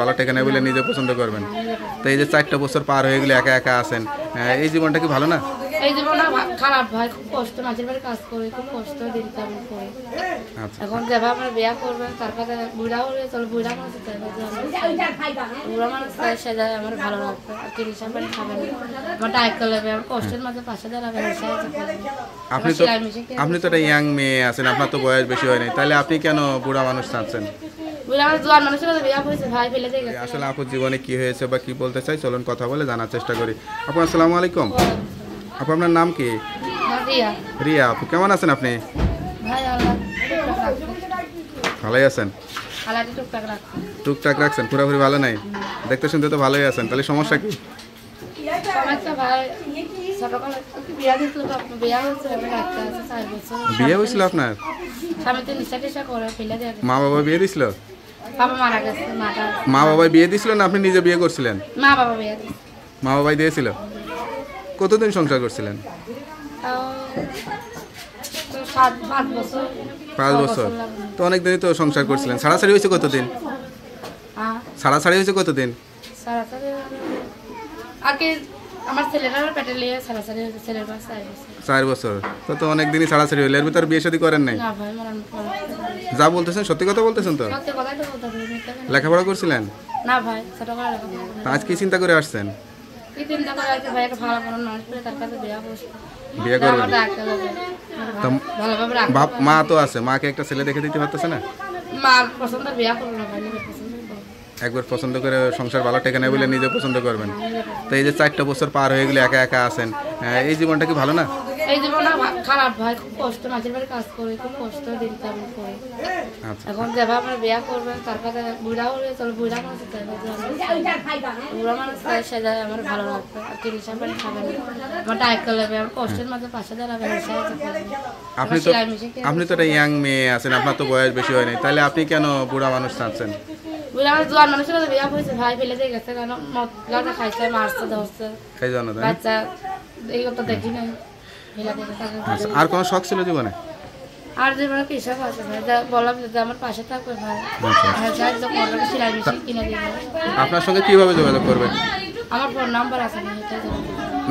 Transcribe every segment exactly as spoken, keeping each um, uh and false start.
গলা টেকে না বলে নিজে পছন্দ করবেন। তো এই যে চারটা বছর পার হয়ে গেলে একা একা আছেন, এই জীবনটা কি ভালো না? এই জীবনটা খারাপ ভাই, খুব কষ্ট, মাঝের বাড়ি কাজ করে খুব কষ্ট দিন কাম করে। আচ্ছা এখন যাবা আমরা বিয়া করব, তারপরে বুড়া হলে চল বুড়া মানুষ তাই ভাই বুড়া মানুষ তাই সাজা আমার ভালো লাগবে। তিন হিসাব করে খাবেন আমার টাইক লাগবে, আমার কষ্টের মাঝে পাশে দাঁড়াবে। আপনি তো আপনি তো একটা ইয়াং মেয়ে আছেন, আপনার তো বয়স বেশি হয় নাই, তাহলে আপনি কেন বুড়া মানুষ চাচ্ছেন? আসলে আপুর জীবনে কি হয়েছে বা কি বলতে চাই, চলুন কথা বলে জানার চেষ্টা করি। আপু আসসালামু আলাইকুম, আপু আপনার নাম কি? রিয়া। আপু কেমন আছেন আপনি? ভালোই আছেন? টুকটাক রাখছেন, পুরোপুরি ভালো নাই? দেখতে শুনতে তো ভালোই আছেন, তাহলে সমস্যা কি? বিয়ে হয়েছিল আপনার? মা বাবা বিয়ে দিছিল? মা বাবা বিয়ে দিছিল না আপনি নিজে বিয়ে করছিলেন? মা বাবাই দিয়েছিল। কতদিন সংসার করছিলেন? পাঁচ বছর। তো অনেকদিনই তো সংসার করছিলেন। ছাড়াছাড়ি হয়েছে কতদিন? ছাড়াছাড়ি হয়েছে কতদিন? আমার ছেলের পেটে নিয়ে ছাড়াছাড়ি হয়েছে, ছেলের বাস চার বছর। তো তো অনেকদিনই ছাড়াছাড়ি হলো, এর ভিতর বিয়ে শাদী করেন নাই? যা বলতেছেন সত্যি কথা বলতেছেন তো? লেখাপড়া করছিলেন? না ভাই ছোটবেলা লেখাপড়া। আজ কি চিন্তা করে আসছেন? কি চিন্তা করে আসছে ভাই, একটা ভালো মন মানুষ পেলে তার কাছে বিয়ে করব। বিয়ে করব ভালোভাবে রাখব। বাপ মা তো আছে, মাকে একটা ছেলে দেখে দিতে পারতেছ না? মার পছন্দ বিয়ে করব না ভাই, পছন্দ একবার পছন্দ করে সংসার ভালো টেকে না বলে নিজে পছন্দ করবেন। তো এই যে চারটা বছর পার হয়ে গেলে একা একা আছেন, এই জীবনটা কি ভালো না? এই জীবনটা খারাপ ভাই, খুব কষ্ট, মাঝের বাড়ি কাজ করে খুব কষ্ট দিন কাম করে। আচ্ছা এখন যাবা আমরা বিয়া করব, তারপরে বুড়া হলে চল বুড়া মানুষ তাই বুড়া মানুষ তাই সাজা আমার ভালো লাগবে। আর তিন হিসাব করে খাবেন আমার টাইক লাগবে, আমার কষ্টের মাঝে পাশে দাঁড়াবে। আপনি তো আপনি তো একটা ইয়াং মেয়ে আছেন, আপনার তো বয়স বেশি হয় নাই, তাহলে আপনি কেন বুড়া মানুষ চাচ্ছেন? জোয়ার মানুষের কাছে বিয়া হয়েছে ভাই, ফেলে দিয়ে গেছে কেন, মদ গাঁজা খাইছে, মারছে ধরছে, বাচ্চা এই কথা দেখি নাই। আর কোন শখ ছিল জীবনে? আর জীবনে কি শখ আছে ভাই, বললাম যদি আমার পাশে থাকবে ভাই, সেলাই মেশিন কিনে দেবে। আপনার সঙ্গে কিভাবে যোগাযোগ করবেন? আমার ফোন নাম্বার আছে,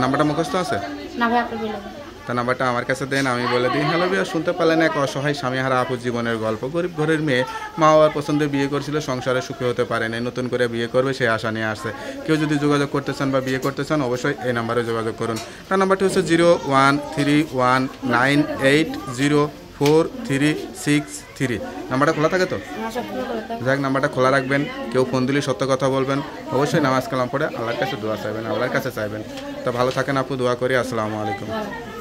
নাম্বারটা মুখস্থ আছে না ভাই? আপনি বলবেন তো নাম্বারটা আমার কাছে দেন, আমি বলে দিই। হ্যালো বিয়া, শুনতে পেলেন এক অসহায় স্বামীহারা আপুর জীবনের গল্প। গরিব ঘরের মেয়ে, মা বাবার পছন্দে বিয়ে করেছিল, সংসারে সুখী হতে পারেনি, নতুন করে বিয়ে করবে সেই আশা নিয়ে আসছে। কেউ যদি যোগাযোগ করতে চান বা বিয়ে করতে চান অবশ্যই এই নাম্বারে যোগাযোগ করুন। তার নাম্বারটি হচ্ছে zero one three one nine eight zero four three six three. নাম্বারটা খোলা থাকে তো? যাক নাম্বারটা খোলা রাখবেন, কেউ ফোন দিলে সত্য কথা বলবেন, অবশ্যই নামাজ কালাম পড়ে আল্লাহর কাছে দোয়া চাইবেন, আল্লাহর কাছে চাইবেন। তো ভালো থাকেন আপু, দোয়া করি। আসসালামু আলাইকুম।